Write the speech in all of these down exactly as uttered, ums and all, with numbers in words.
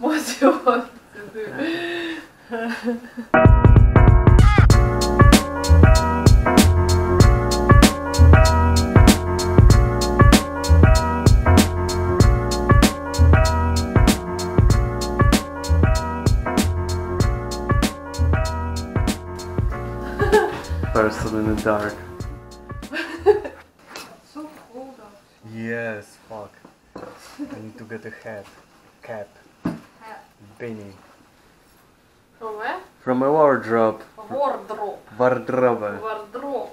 what you want to do. Person in the dark. So cold out. Yes, fuck. I need to get a hat. Cap. Hat. Beanie. From where? From a wardrobe. A wardrobe. Wardrobe. Wardrobe.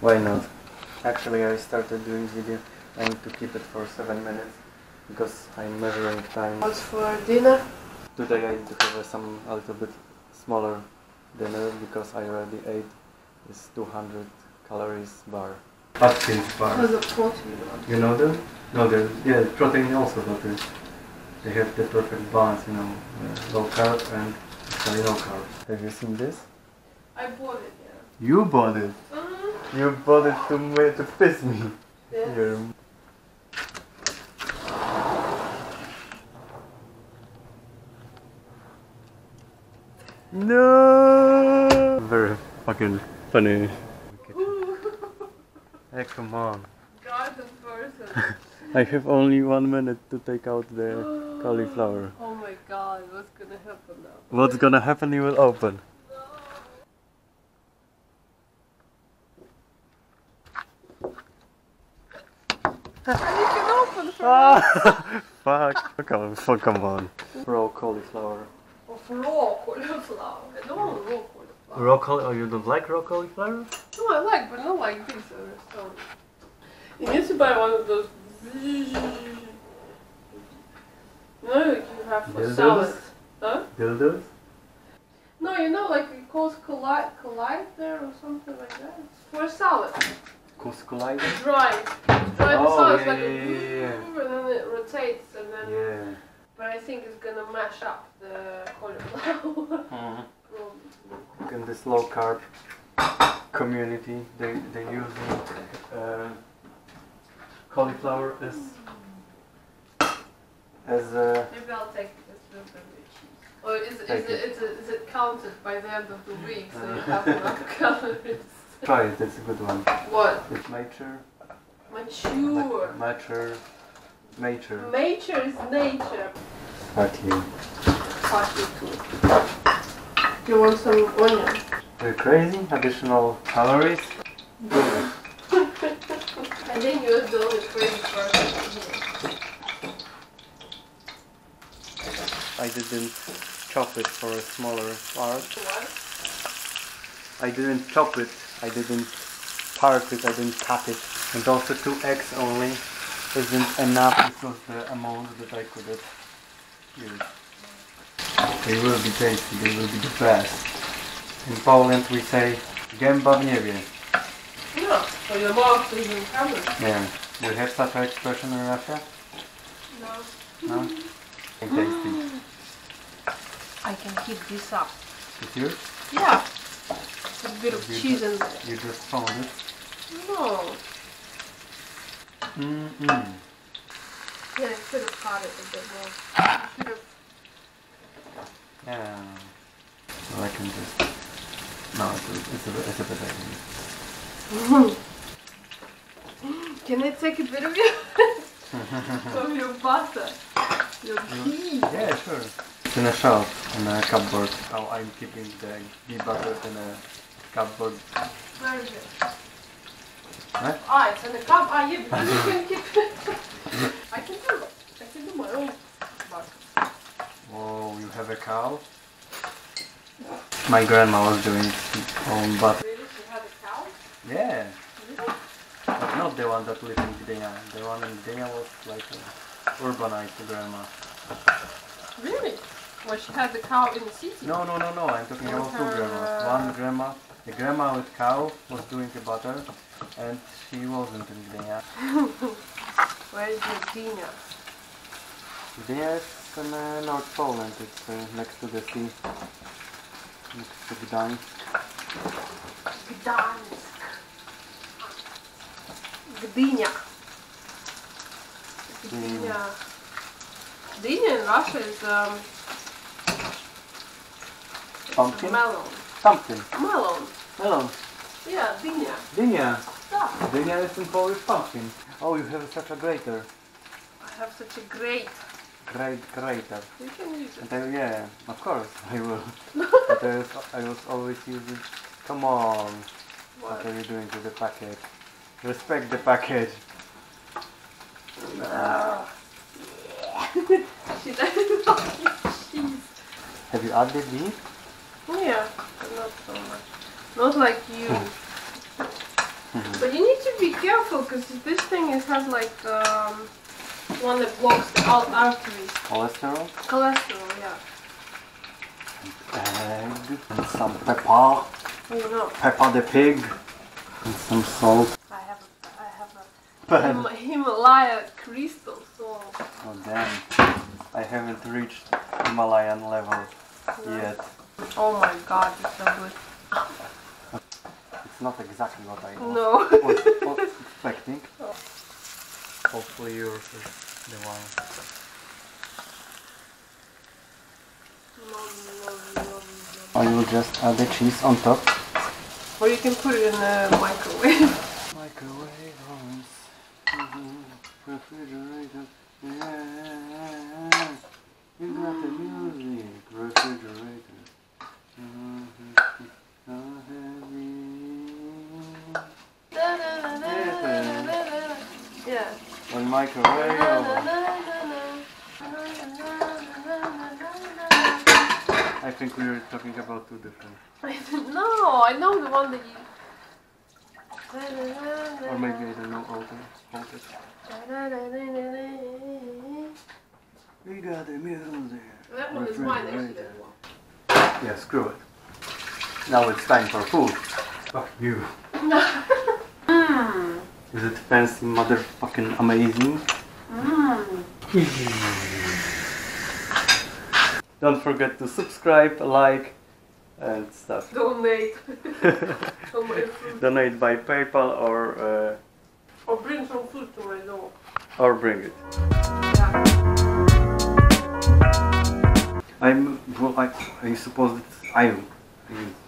Why not? Actually, I started doing video. I need to keep it for seven minutes because I'm measuring time. What's for dinner? Today I need to have some a little bit smaller dinner because I already ate. It's two hundred calories bar. Atkins bar. What is the protein? You know them? No, they're, yeah, protein also, but they have the perfect balance, you know, low carb and very low carb. Have you seen this? I bought it, yeah. You bought it? Mm-hmm. You bought it to, to piss me. Yes. You're... No! Very fucking... funny. Hey, come on. God, the person. I have only one minute to take out the cauliflower. Oh my god, what's gonna happen now? What's gonna happen, you will open. No. And you can open for ah, fuck. Come on, fuck, come on. Raw cauliflower. Of raw cauliflower. I don't want raw cauliflower. Raw cauliflower? Oh, you don't like raw cauliflower? No, I like, but not like this. So you need to buy one of those. No, you have for salads. Huh? Dildos? No, you know, like it calls colli collider or something like that. It's for salad. Calls collider? Dry. Dry the oh, salad, yeah, like yeah, yeah. And then it rotates and then. Yeah. But I think it's gonna mash up the cauliflower. Mm-hmm. In this low carb community, they they use uh, cauliflower as as a. Maybe I'll take this with the cheese. Or is is it, it. Is, it, is it counted by the end of the week so you have enough calories? Try it. That's a good one. What? It's mature. Mature. Ma mature. Mature. Mature is nature. Fuck you. Fuck you too. You want some onion? You're crazy? Additional calories? Yeah. I think you're the only crazy person. I didn't chop it for a smaller part. What? I didn't chop it. I didn't part it. I didn't cut it. And also two eggs only isn't enough. This was the amount that I could have used. They will be tasty, they will be the best. In Poland we say gęba w niebie. Yeah, so your mouth is in heaven. Yeah. Do you have such an expression in Russia? No. No? It's tasty. I can heat this up. It's yours? Yeah. It's a bit of you cheese in there. You just found it? No. Mm-mm. Yeah, I could have cut it a bit more. I could have Yeah, well, I can just... No, it's, it's, a, it's a bit like Can I take a bit of your... of your butter? Your tea? Yeah, sure. It's in a shelf, in a cupboard. How I'm keeping the ghee butter in a cupboard. Where is it? Huh? Ah, it's in a cupboard. Ah, yeah, because you can keep it. I can do it. I can do my own butter. Whoa, you have a cow? No. My grandma was doing her own butter. Really? She had a cow? Yeah. Really? But not the one that lived in Gdynia. The one in Gdynia was like an urbanized grandma. Really? Well, she had the cow in the city? No, no, no, no. I'm talking about two grandmas. One grandma, the grandma with cow was doing the butter and she wasn't in Gdynia. Where is Gdynia? Gdynia is in uh, North Poland, it's uh, next to the sea, next to Gdansk. Gdansk. Gdynia. Gdynia. Gdynia in Russia is um, pumpkin? Melon. Pumpkin. Melon. Melon. Yeah, Gdynia. Gdynia. Yeah. Gdynia is in Polish pumpkin. Oh, you have such a grater. I have such a great. Great grater. You can use it. I, yeah, of course I will. But I was, I was always using. Come on. What? What are you doing to the package? Respect the package. No. She doesn't like cheese. Have you added these? Yeah, but not so much. Not like you. Mm-hmm. But you need to be careful because this thing is has like the um, one that blocks the all arteries. Cholesterol? Cholesterol, yeah. Egg and some pepper. Oh no. Pepper the pig and some salt. I have a, I have a Him Himalaya crystal salt. Oh damn. I haven't reached Himalayan level no. yet. Oh my god, it's so good. It's not exactly what I no. was, was expecting. Oh. Hopefully yours is the one. I will just add the cheese on top. Or you can put it in the microwave. Microwave ovens. Mm-hmm. Refrigerator. Yeah. Is that the music? Refrigerator. Yeah. One microwave oven. I think we were talking about two different. No, I know the one that you. Or maybe I don't know all this. We got the music. That one is mine actually. Yeah, screw it. Now it's time for food. Fuck you. mm. Is it fancy motherfucking amazing? Mm. Don't forget to subscribe, like and stuff. Donate. Donate by PayPal or... Uh, or bring some food to my door. Or bring it. Yeah. I'm... Well, I, I suppose it's... I'm...